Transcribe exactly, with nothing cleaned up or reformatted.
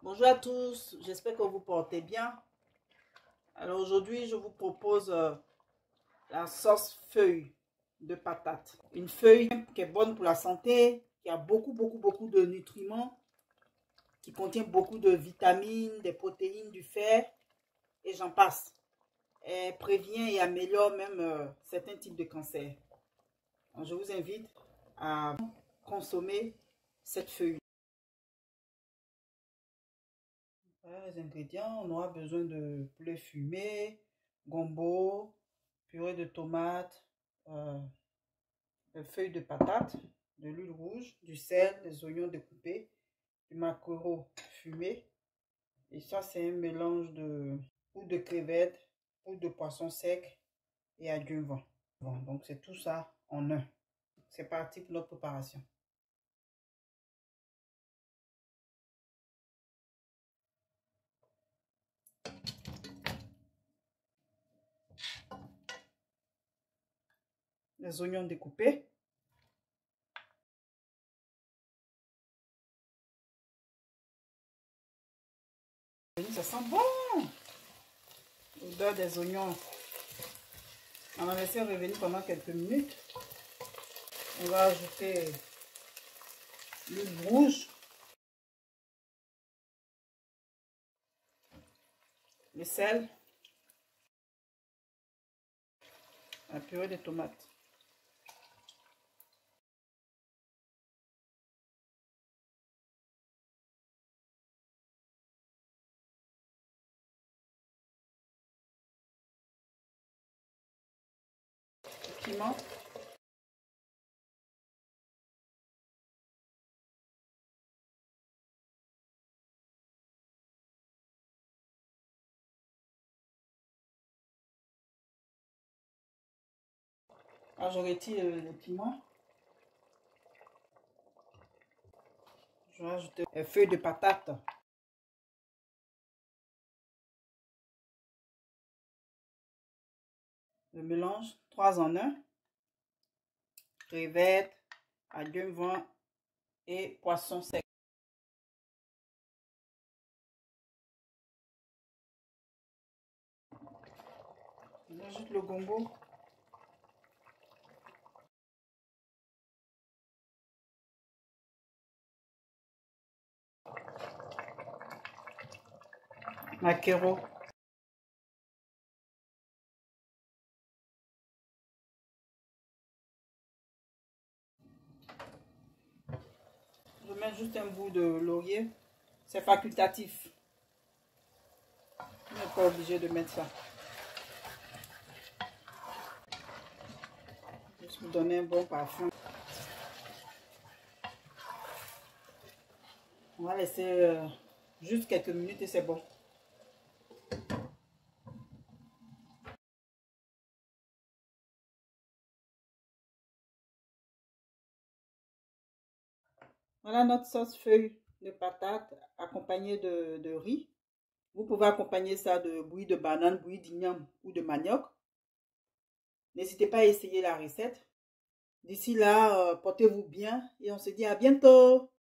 Bonjour à tous, j'espère que vous portez bien. Alors aujourd'hui, je vous propose euh, la sauce feuille de patate. Une feuille qui est bonne pour la santé, qui a beaucoup, beaucoup, beaucoup de nutriments, qui contient beaucoup de vitamines, des protéines, du fer, et j'en passe. Elle prévient et améliore même euh, certains types de cancers. Donc, je vous invite à consommer cette feuille. Les ingrédients, on aura besoin de poulet fumé, gombo, purée de tomates, euh, feuilles de patate, de l'huile rouge, du sel, des oignons découpés, du maquereau fumé. Et ça, c'est un mélange de ou de crevettes ou de poissons secs et adjuvant. Bon, donc c'est tout ça en un. C'est parti pour notre préparation. Les oignons découpés. Ça sent bon. L'odeur des oignons. On va laisser revenir pendant quelques minutes. On va ajouter l'huile rouge, le sel, la purée de tomates. Piment. Alors je retire le piment. Je vais ajouter les feuilles de patate. Le mélange trois en un, crevettes, adjuvants et poissons secs. J'ajoute le gombo. Maquereau. Juste un bout de laurier, c'est facultatif, on n'est pas obligé de mettre ça. Juste pour donner un bon parfum. On va laisser juste quelques minutes et c'est bon. Voilà notre sauce feuille de patate accompagnée de, de riz. Vous pouvez accompagner ça de bouillie de banane, bouillie d'igname ou de manioc. N'hésitez pas à essayer la recette. D'ici là, euh, portez-vous bien et on se dit à bientôt.